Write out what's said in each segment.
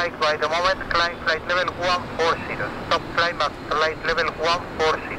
Mike, by the moment, climb flight level 140. Stop climb at flight level 140.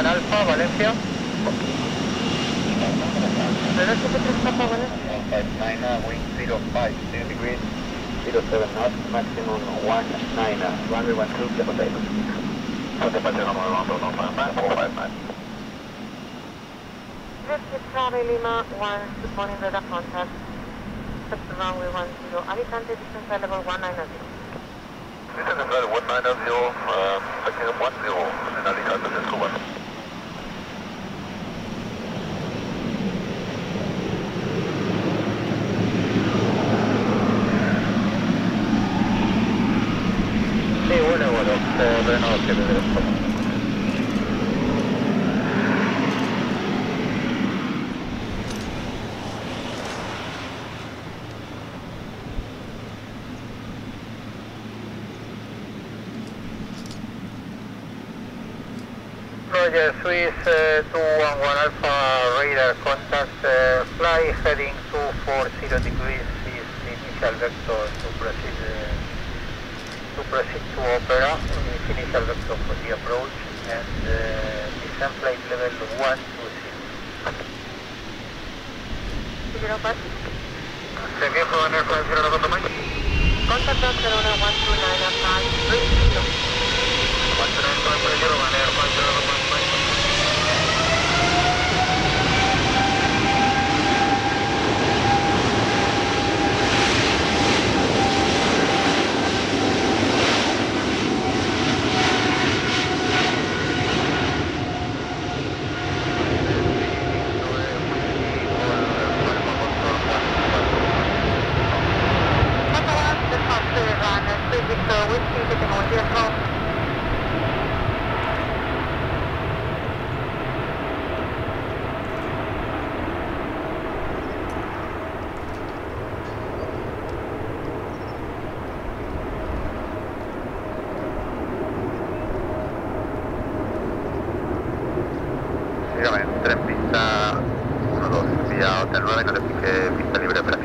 Alfa, Valencia. Valencia. Wing 05, 0 degrees, 07 knots, maximum 19, runway 12, double table. Charlie Lima, 1 in radar contact, runway 10, Alicante, distance level 190. Distance level 190, second 10, in Alicante, Escobar. Roger, Swiss 211 Alpha radar contact, fly heading 240 degrees is the initial vector to proceed to Opera, initial vector for the approach, and descent flight level 120. 0 pass. Check-in for an aircraft 0 contact Barcelona 129 at 530. 129.0 and aircraft 0 Victor, whiskey, get the motor from prácticamente. Tres pistas, 1, 2, vía hotel 9, no le pique pista libre.